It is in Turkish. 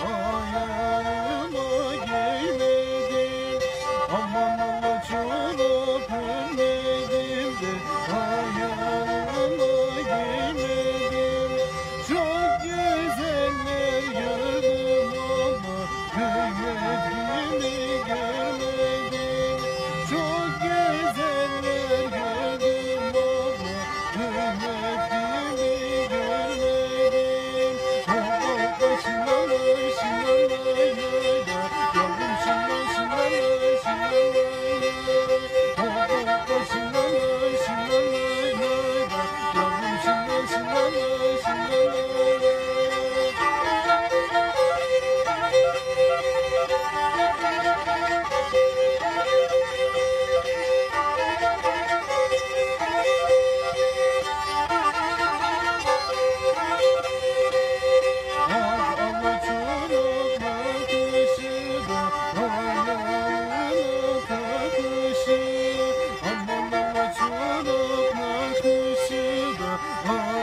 ayağıma gelmedim. Aman Allah çoluk önledim de ayağıma gelmedim. Çok güzeller gördüm ama kıymetini görmedim. Çok güzeller gördüm ama kıymetini oh.